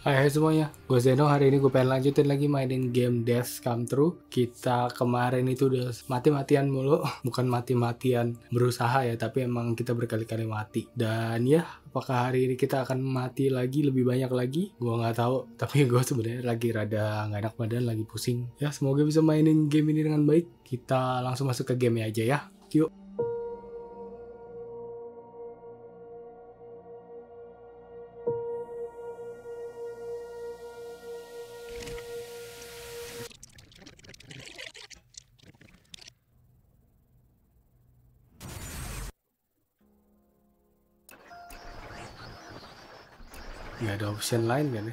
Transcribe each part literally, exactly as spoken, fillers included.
Hai semuanya, gue Zeno. Hari ini gue pengen lanjutin lagi mainin game Death Come True. Kita kemarin itu udah mati-matian mulu. Bukan mati-matian berusaha ya, tapi emang kita berkali-kali mati. Dan ya, apakah hari ini kita akan mati lagi, lebih banyak lagi? Gue nggak tahu. Tapi gue sebenarnya lagi rada nggak enak badan, lagi pusing. Ya, semoga bisa mainin game ini dengan baik. Kita langsung masuk ke game aja ya. Yuk. Nggak ada option lain kan ya?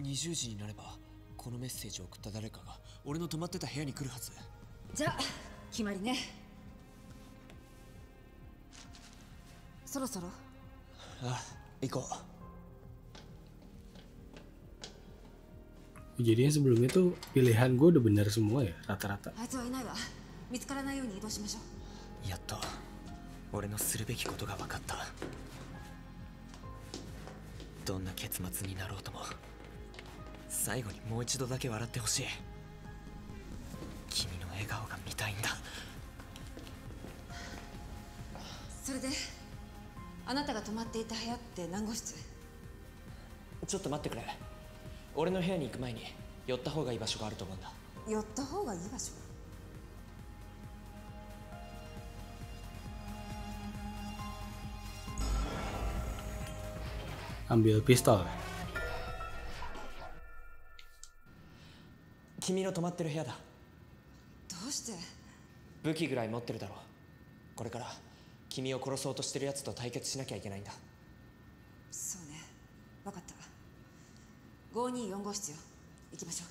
にじゅうじになればこのメッセージを送った誰かが俺の泊まってた部屋に来るはず。じゃあ決まりね。そろそろ。Ah, ikut. Jadinya sebelumnya tuh pilihan gue udah benar semua ya, rata-rata. Atau ini lah, mitsukaranai you ni idou shimashou. Yatto, ore no surubeki koto ga wakatta. Donna ketsumatsu ni narou to mo, saigo ni mou ichido dake waratte hoshii. Kimi no egao ga mitai nda. Sore deあなたが泊まっていた部屋って何号室？ちょっと待ってくれ。俺の部屋に行く前に寄った方がいい場所があると思うんだ。寄った方がいい場所？Ambil pistol。君の泊まってる部屋だ。どうして？武器ぐらい持ってるだろう。これから君を殺そうとしてるやつと対決しなきゃいけないんだ。そうね、分かった。ごーにーよん号室よ、行きましょう。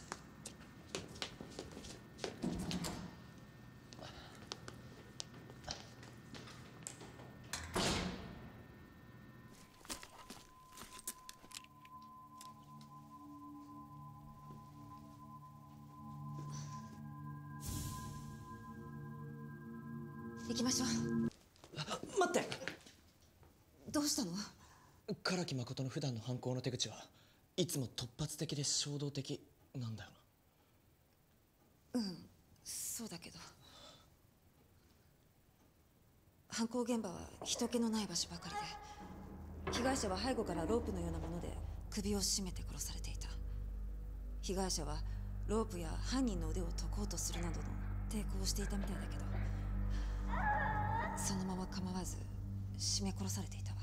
行きましょう。待って、どうしたの？唐木誠の普段の犯行の手口はいつも突発的で衝動的なんだよな。うん、そうだけど犯行現場は人気のない場所ばかりで、被害者は背後からロープのようなもので首を絞めて殺されていた。被害者はロープや犯人の腕を解こうとするなどの抵抗をしていたみたいだけど、そのまま構わず絞め殺されていたわ。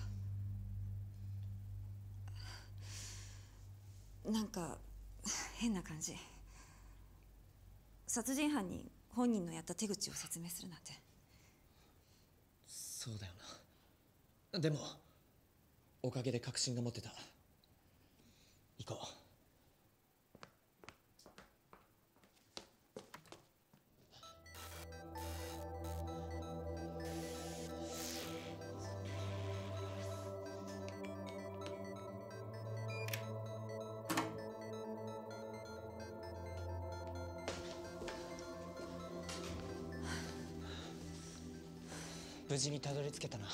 なんか変な感じ。殺人犯に本人のやった手口を説明するなんて。そうだよな。でもおかげで確信が持てた。行こう。無事にたどり着けたな。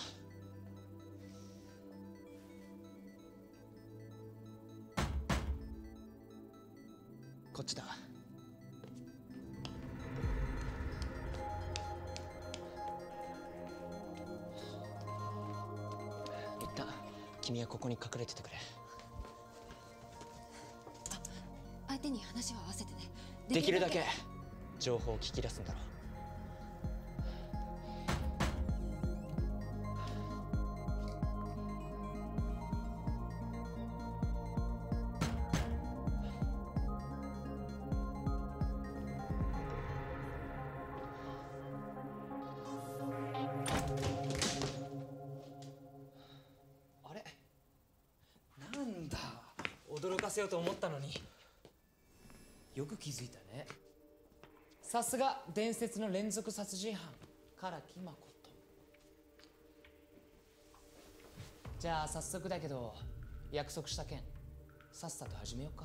こっちだ。いったん君はここに隠れててくれ。あ、相手に話を合わせてね。できるだけ情報を聞き出すんだろう。驚かせようと思ったのに。よく気づいたね。さすが伝説の連続殺人犯唐木誠。じゃあ早速だけど約束した件さっさと始めようか。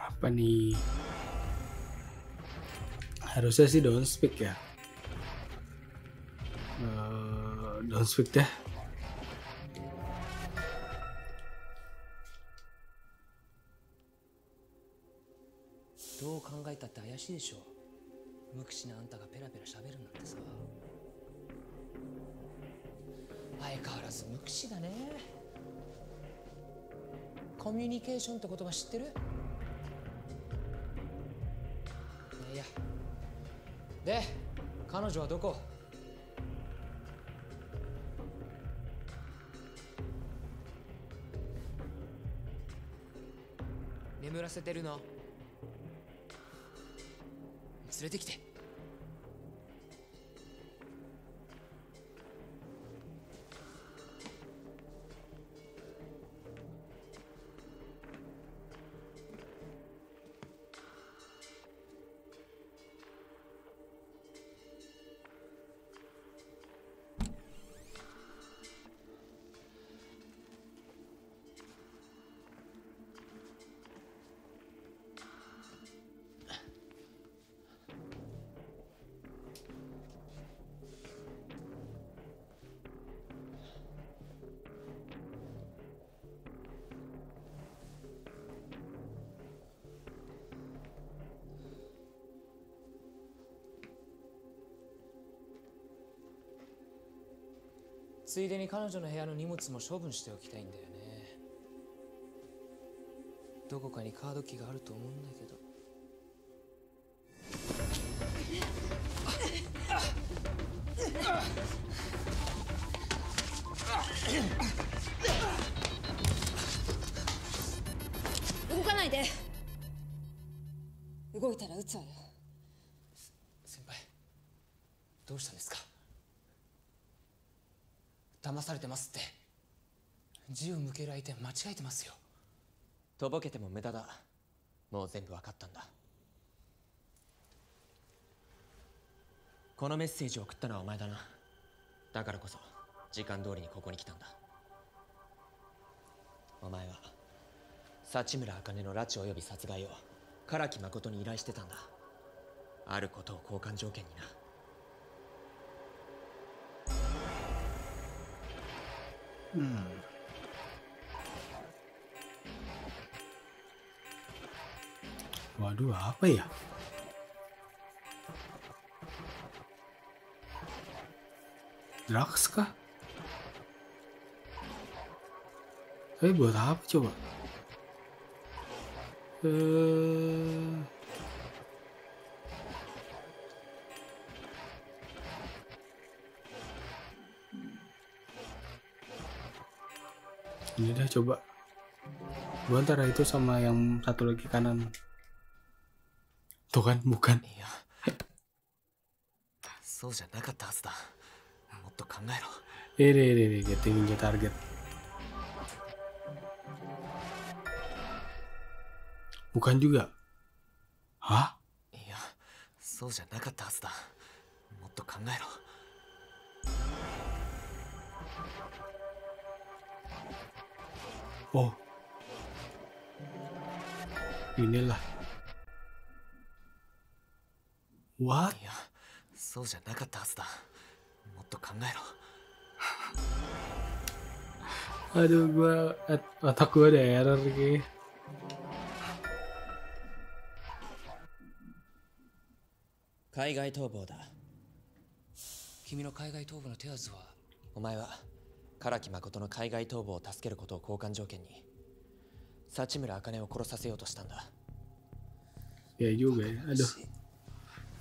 Apa nih? Harusnya sih don't speak ya. Uh, don't speak deh. Dou kangaita tte ayashi desho. Mukushi na anta ga pera-pera shaberu nante sa. Aikawarazu mukushi da ne. Communication tte kotoba shitteru?で、彼女はどこ？眠らせてるの？連れてきて。ついでに彼女の部屋の荷物も処分しておきたいんだよね。どこかにカードキーがあると思うんだけど。動かないで。動いたら撃つわよ。先輩、どうしたんですか？騙されてますって。銃を向ける相手間違えてますよ。とぼけても無駄だ。もう全部わかったんだ。このメッセージを送ったのはお前だな。だからこそ時間通りにここに来たんだ。お前は幸村茜の拉致及び殺害を唐木誠に依頼してたんだ。あることを交換条件にな。Hmm. Waduh, apa ya? Drugs kah? Tapi buat apa coba? Eh.Ini dah coba. Gua antara itu sama yang satu lagi kanan. Tuh kan, bukan. Iya. Soじゃなかったはずだ。もっと考えろ。えれれれ、getting the target. Bukan juga. Hah? Iya. Soじゃなかったはずだ。もっと考えろ。Oh, inilah. What? Ya, so じゃなかったはずだ。もっと考えろ。Aduh, gua otak gua ada error lagi. Kaigai Tobo da. Kimi no Kaigai Tobo no teazu wa, omae wa.唐木誠の海外逃亡を助けることを交換条件に幸村茜を殺させようとしたんだ。いや、juga ya. Aduh.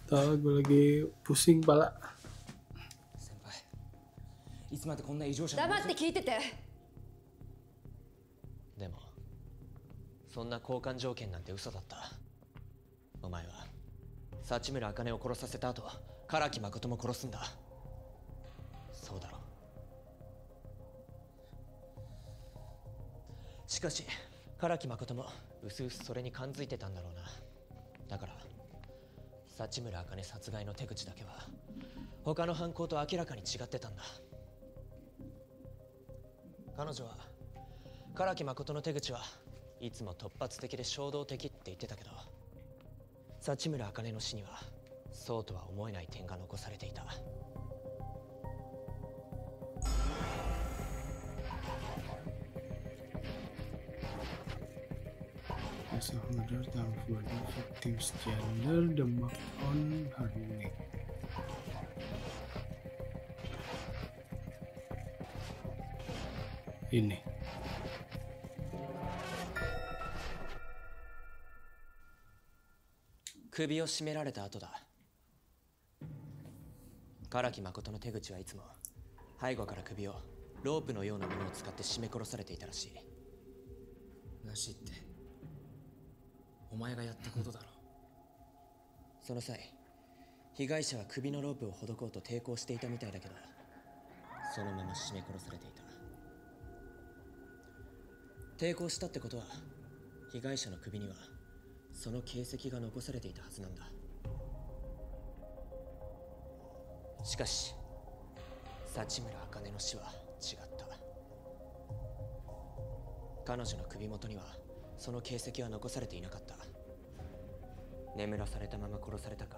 Tahu gue lagi pusing kepala. 先輩、いつまでこんな異常者黙って聞いてて。でもそんな交換条件なんて嘘だった。お前は幸村茜を殺させた後、唐木誠も殺すんだ。そうだろう。しかし、唐木誠もうすうすそれに感づいてたんだろうな。だから、幸村茜殺害の手口だけは他の犯行と明らかに違ってたんだ。彼女は唐木誠の手口はいつも突発的で衝動的って言ってたけど、幸村茜の死にはそうとは思えない点が残されていた。As a holder, the murder victim's gender, the mark on her neck. Ini. Kubiを絞められた後だ。唐木誠の手口はいつも背後から首をロープのようなものを使って絞め殺されていたらしい。らしいって。お前がやったことだろう。その際、被害者は首のロープをほどこうと抵抗していたみたいだけど、そのまま絞め殺されていた。抵抗したってことは、被害者の首にはその形跡が残されていたはずなんだ。しかし、幸村茜の死は違った。彼女の首元にはその形跡は残されていなかった。眠らされたまま殺されたか、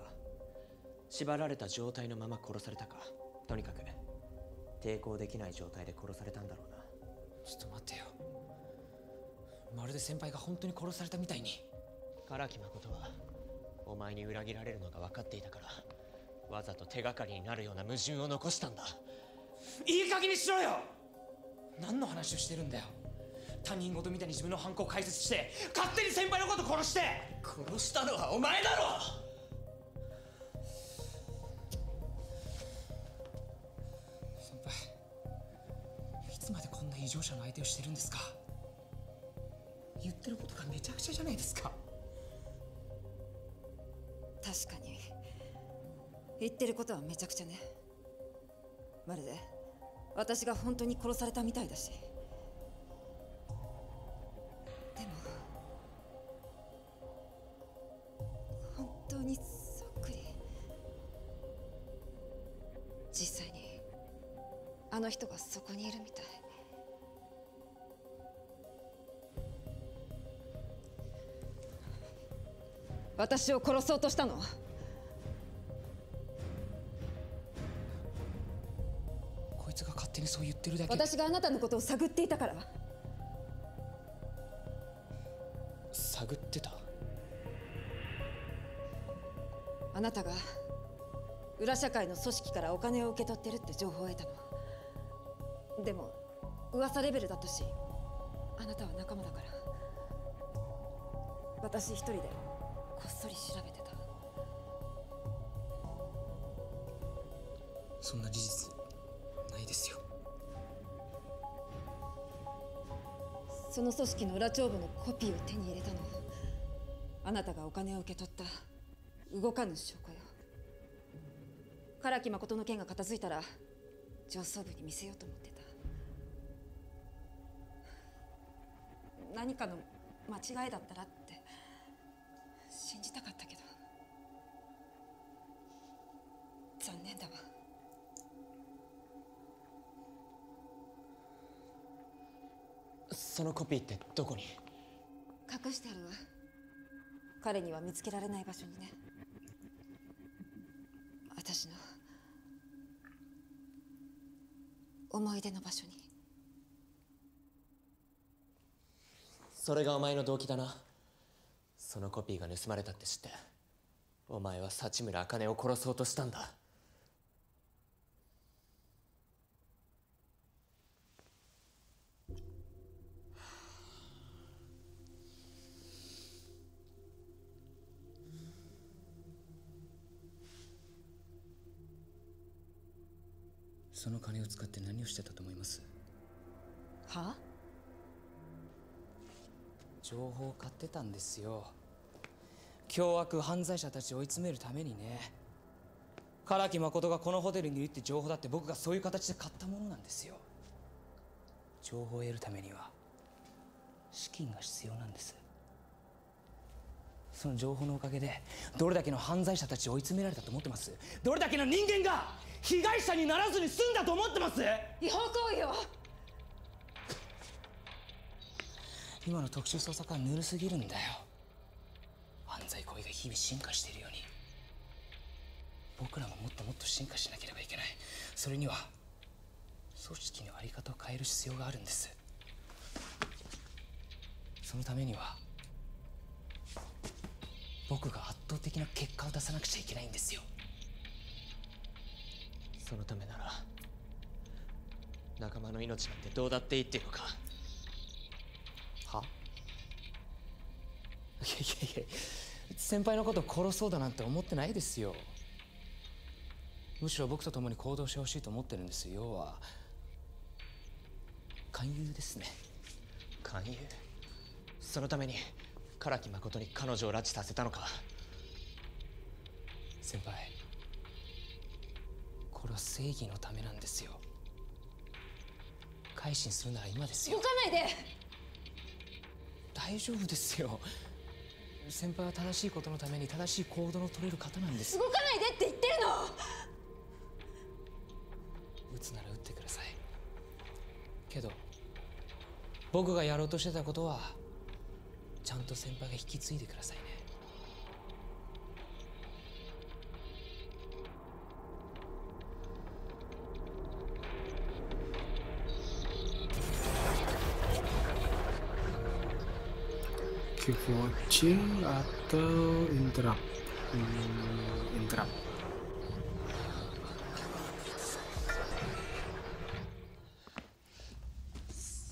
縛られた状態のまま殺されたか、とにかく抵抗できない状態で殺されたんだろうな。ちょっと待ってよ、まるで先輩が本当に殺されたみたいに。唐木誠はお前に裏切られるのが分かっていたから、わざと手がかりになるような矛盾を残したんだ。いい加減にしろよ。何の話をしてるんだよ。他人事みたいに自分の犯行を解説して勝手に先輩のこと殺して。殺したのはお前だろ。先輩、いつまでこんな異常者の相手をしてるんですか。言ってることがめちゃくちゃじゃないですか。確かに言ってることはめちゃくちゃね。まるで私が本当に殺されたみたいだし。実際にあの人がそこにいるみたい。私を殺そうとしたの。こいつが勝手にそう言ってるだけ。私があなたのことを探っていたから。探ってた。あなたが裏社会の組織からお金を受け取ってるって情報を得たの。でも噂レベルだったし、あなたは仲間だから私一人でこっそり調べてた。そんな事実ないですよ。その組織の裏帳簿のコピーを手に入れたのはあなたがお金を受け取った動かぬ証拠よ。唐木誠の件が片付いたら上層部に見せようと思ってた。何かの間違いだったらって信じたかったけど、残念だわ。そのコピーってどこに隠してあるわ。彼には見つけられない場所にね。私の思い出の場所に。それがお前の動機だな。そのコピーが盗まれたって知って、お前は幸村茜を殺そうとしたんだ。その金を使って何をしてたと思います？はあ？情報を買ってたんですよ。凶悪犯罪者たちを追い詰めるためにね。唐木誠がこのホテルにいるって情報だって僕がそういう形で買ったものなんですよ。情報を得るためには資金が必要なんです。その情報のおかげでどれだけの犯罪者たちを追い詰められたと思ってます？どれだけの人間が被害者にならずに済んだと思ってます？違法行為を今の特殊捜査官ぬるすぎるんだよ。犯罪行為が日々進化しているように僕らももっともっと進化しなければいけない。それには組織の在り方を変える必要があるんです。そのためには僕が圧倒的な結果を出さなくちゃいけないんですよ。そのためなら仲間の命なんてどうだっていいっていうのか。は？いやいやいや、先輩のこと殺そうだなんて思ってないですよ。むしろ僕と共に行動してほしいと思ってるんですよ。要は勧誘ですね。勧誘？そのために唐木誠に彼女を拉致させたのか。先輩、これは正義のためなんですよ。改心するなら今ですよ。動かないで。大丈夫ですよ。先輩は正しいことのために正しい行動の取れる方なんです。動かないでって言ってるの。撃つなら撃ってください。けど僕がやろうとしてたことはちゃんと先輩が引き継いでくださいね。Watching atau interrupt? Hmm, interrupt.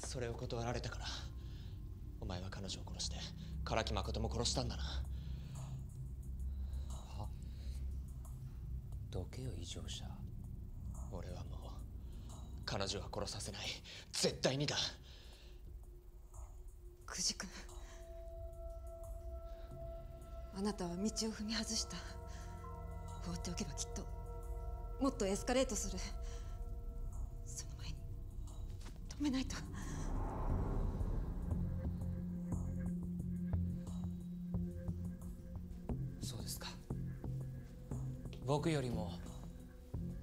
So they were rejected because you killed her, and you killed Karaki Makoto too. Huh? Doke yo ijousha. I'm not going to kill her. Definitely not. Kuji-kun.あなたは道を踏み外した。放っておけばきっともっとエスカレートする。その前に止めないと。そうですか。僕よりも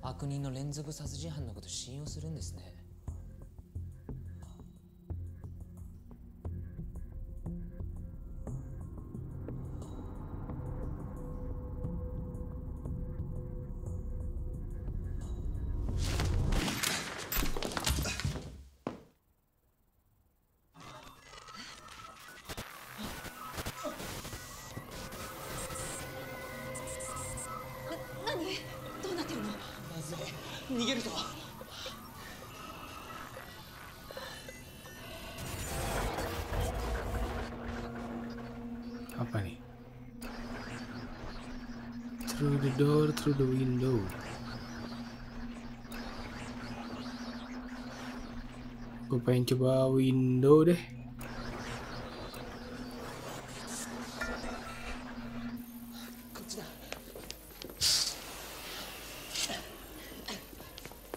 悪人の連続殺人犯のこと信用するんですね。逃げるとは。Apa nih? Through the door, through the window. Gue pengen coba window deh.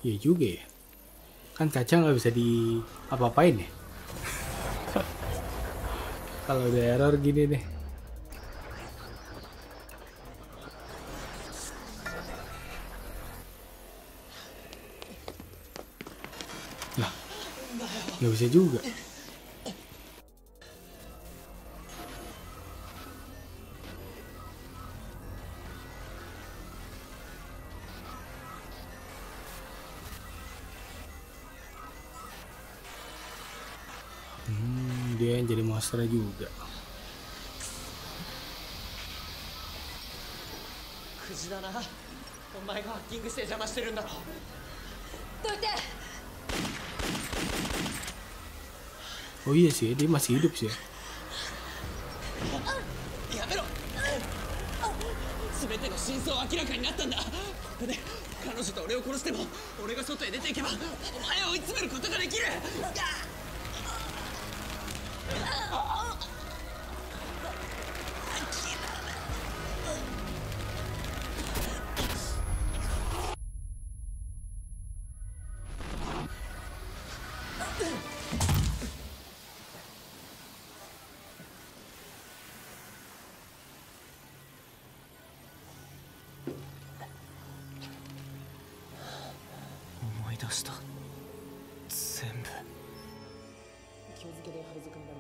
Iya juga ya, kan kaca nggak bisa di apa-apain ya. Kalau ada error gini deh. Lah, nggak bisa juga. Dia yang jadi monster juga. Kujidana, omae ga hacking shite jama shite run daro. Doite. Oh iya sih, dia masih hidup sih. Yamero. Semete no shinsou akiraka ni natta nda. Koko de kanojo to ore o koroshite mo, ore ga soto he dete ikeba, omae o oitsumeru koto ga dekiru.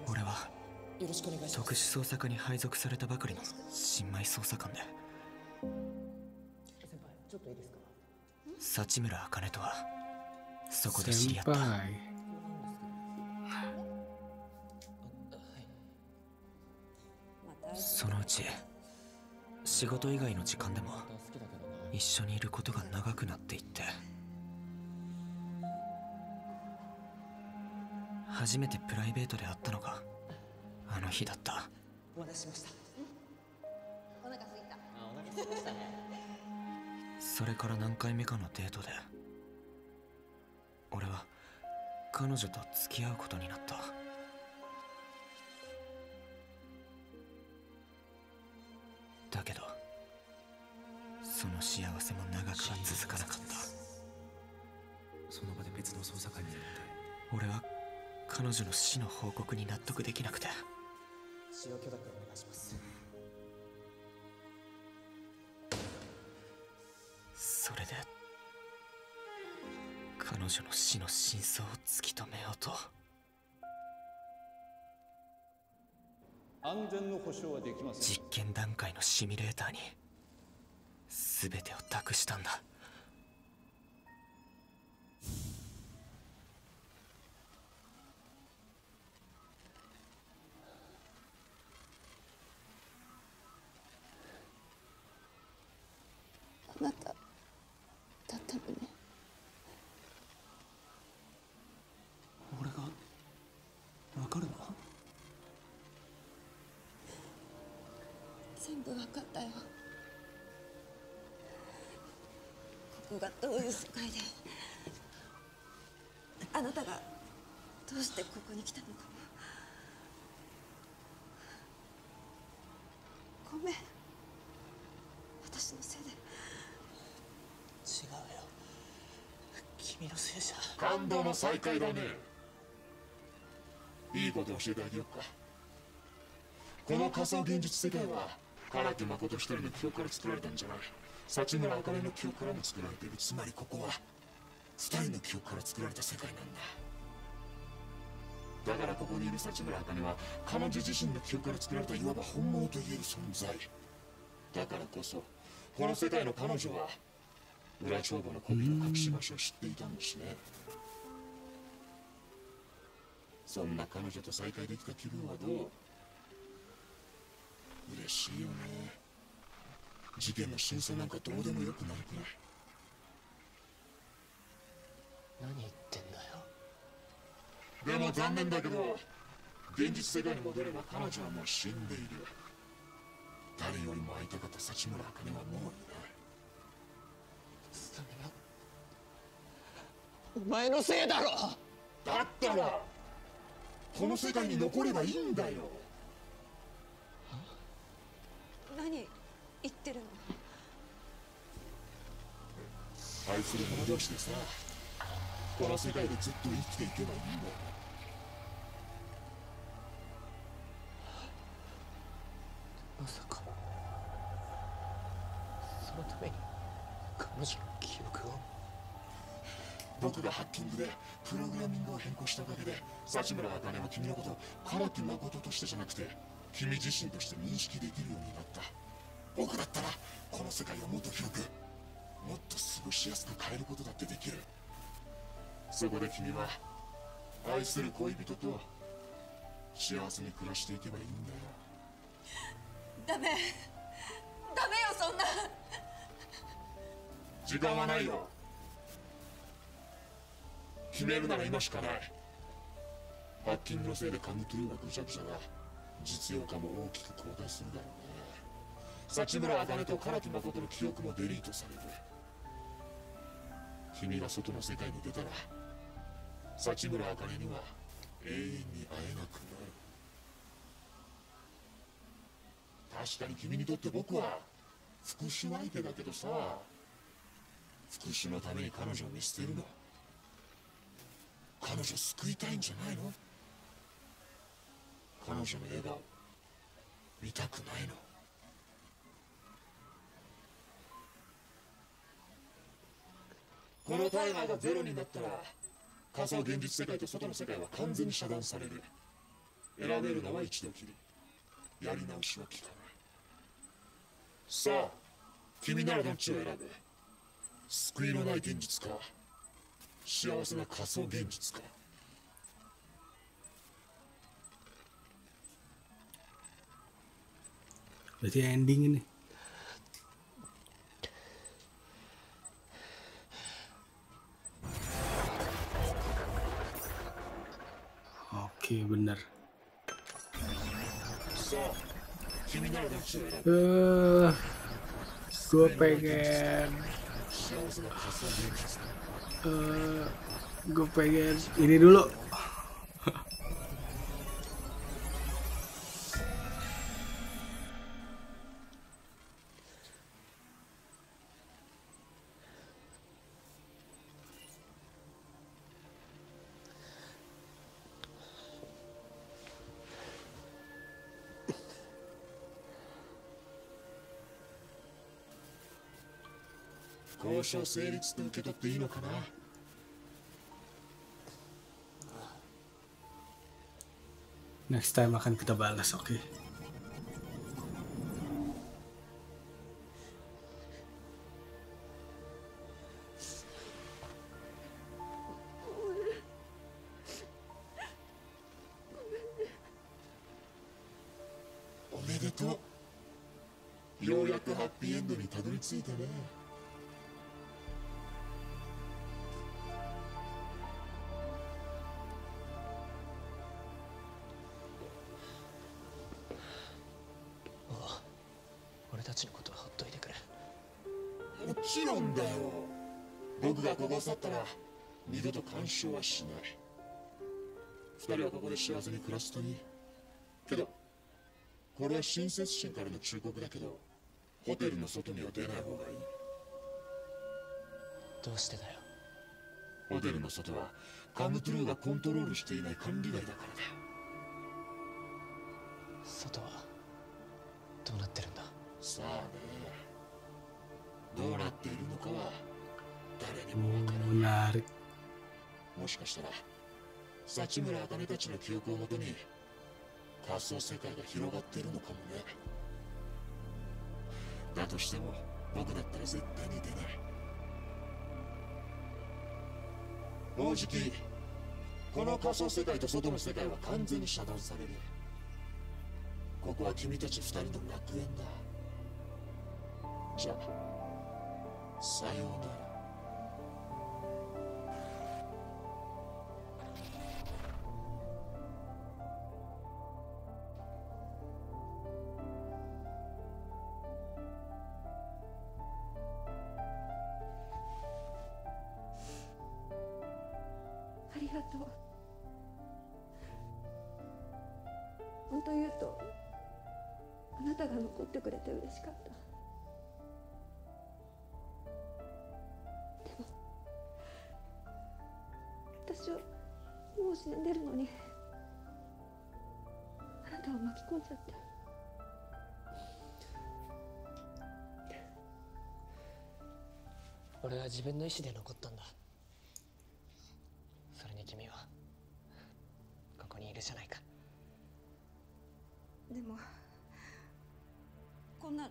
俺は特殊捜査課に配属されたばかりの新米捜査官で、幸村茜とはそこで知り合った。そのうち仕事以外の時間でも一緒にいることが長くなっていって、初めてプライベートで会ったのがあの日だった。お待たせしました。お腹すいた。お腹すいましたね。それから何回目かのデートで俺は彼女と付き合うことになった。だけどその幸せも長くは続かなかった。その場で別の捜査官になって、俺は彼女の死の報告に納得できなくて、使用許諾お願いします。それで彼女の死の真相を突き止めようと。安全の保証はできません。実験段階のシミュレーターに全てを託したんだ。あなただったのね。俺がわかるの？全部わかったよ。ここがどういう世界で、あなたがどうしてここに来たのかも。ごめん、私のせいで。違うよ、君のせいじゃ。感動の再会だね。いいこと教えてあげようか。この仮想現実世界は唐木誠一人の記憶から作られたんじゃない。幸村茜の記憶からも作られている。つまりここは二人の記憶から作られた世界なんだ。だからここにいる幸村茜は彼女自身の記憶から作られた、いわば本物といえる存在だからこそ、この世界の彼女は裏帳簿のコピーの隠し場所を知っていたんですね。そんな彼女と再会できた気分はどう？嬉しいよね。事件の真相なんかどうでもよくなるくらい。何言ってんだよ。でも残念だけど、現実世界に戻れば彼女はもう死んでいる。誰よりも会いたかった幸村茜はもういない。お前のせいだろ。だったらこの世界に残ればいいんだよ。何言ってるの。愛する者同士でさ、この世界でずっと生きていけばいいんだよ。まさかそのために彼女の記憶を。僕がハッキングでプログラミングを変更したおかげで、幸村茜は君のことを唐木誠としてじゃなくて君自身として認識できるようになった。僕だったらこの世界をもっと広く、もっと過ごしやすく変えることだってできる。そこで君は愛する恋人と幸せに暮らしていけばいいんだよ。ダメダメよ、そんな。時間はないよ。決めるなら今しかない。ハッキングのせいでカムトゥーはぐちゃぐちゃだ。実用化も大きく後退するだろうね。幸村茜と唐木誠の記憶もデリートされる。君が外の世界に出たら幸村茜には永遠に会えなくなる。確かに君にとって僕は復讐相手だけどさ、復讐のために彼女を見捨てるの、彼女を救いたいんじゃないの？彼女の笑顔見たくないの？このタイマーがゼロになったら仮想現実世界と外の世界は完全に遮断される。選べるのは一度きり。やり直しは効かない。さあ、君ならどっちを選ぶ？救いのない現実か、幸せな仮想現実か。Berarti ending ini. Oke, bener. Eh, gue pengen, eh, gue pengen ini dulu. Kau sendiri tuh kita tino kan? Next time akan kita balas, oke? Okay? Omedetou. Yoyaku happy end ni tadoritsuita ne.だったら二度と干渉はしない。二人はここで幸せに暮らすといいけど、これは親切心からの忠告だけど、ホテルの外には出ない方がいい。どうしてだよ。ホテルの外はカムトゥルーがコントロールしていない管理外だからだ。外はどうなってるんだ。さあね、どうなっているのかは誰にも分からない。なる。もしかしたら幸村茜たちの記憶をもとに仮想世界が広がっているのかもね。だとしても僕だったら絶対に出ない。もうじきこの仮想世界と外の世界は完全に遮断される。ここは君たち二人の楽園だ。じゃあさようなら。本当言うと、あなたが残ってくれて嬉しかった。でも私はもう死んでるのに、あなたを巻き込んじゃって。俺は自分の意思で残ったんだ。それに君はここにいるじゃないか。でもこんな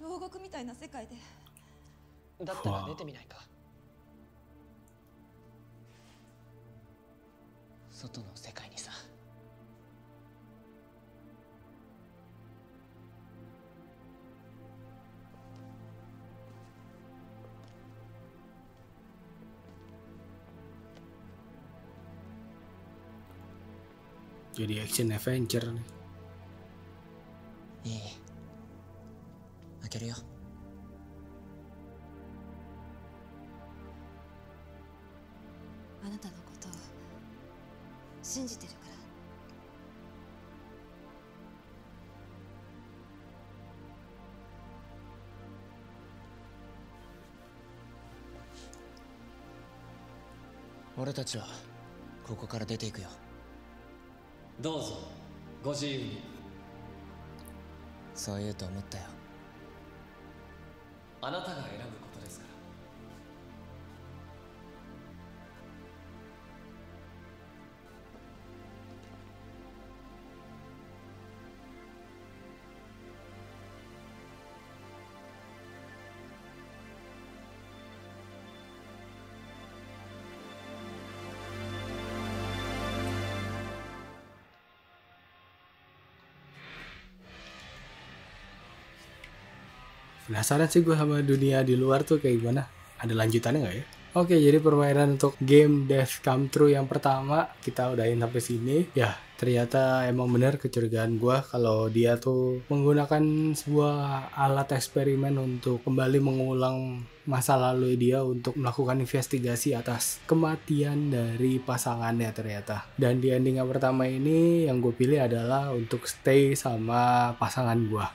牢獄みたいな世界で。だったら出てみないか。外の世界にさ。jadi action adventure nih。いい、開けるよ。あなたのことを信じてるから。俺たちはここから出ていくよ。どうぞご自由に。そう言うと思ったよ。あなたが選ぶことですから。Penasaran sih gue sama dunia di luar tuh kayak gimana? Ada lanjutannya nggak ya? Oke, jadi permainan untuk game Death Come True yang pertama kita udahin sampai sini. Ya, ternyata emang bener kecurigaan gue kalau dia tuh menggunakan sebuah alat eksperimen untuk kembali mengulang masa lalu dia untuk melakukan investigasi atas kematian dari pasangannya ternyata. Dan di ending yang pertama ini yang gue pilih adalah untuk stay sama pasangan gue.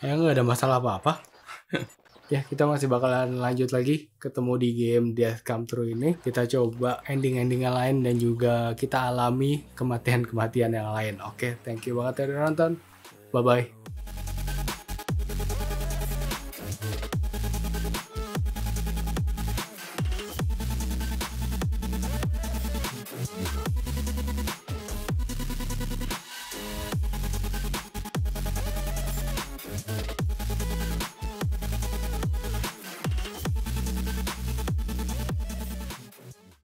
Ya nggak ada masalah apa-apa. Ya, kita masih bakalan lanjut lagi ketemu di game Death Come True ini. Kita coba ending-ending yang lain dan juga kita alami kematian-kematian yang lain. Oke, thank you banget ya udah nonton. Bye-bye.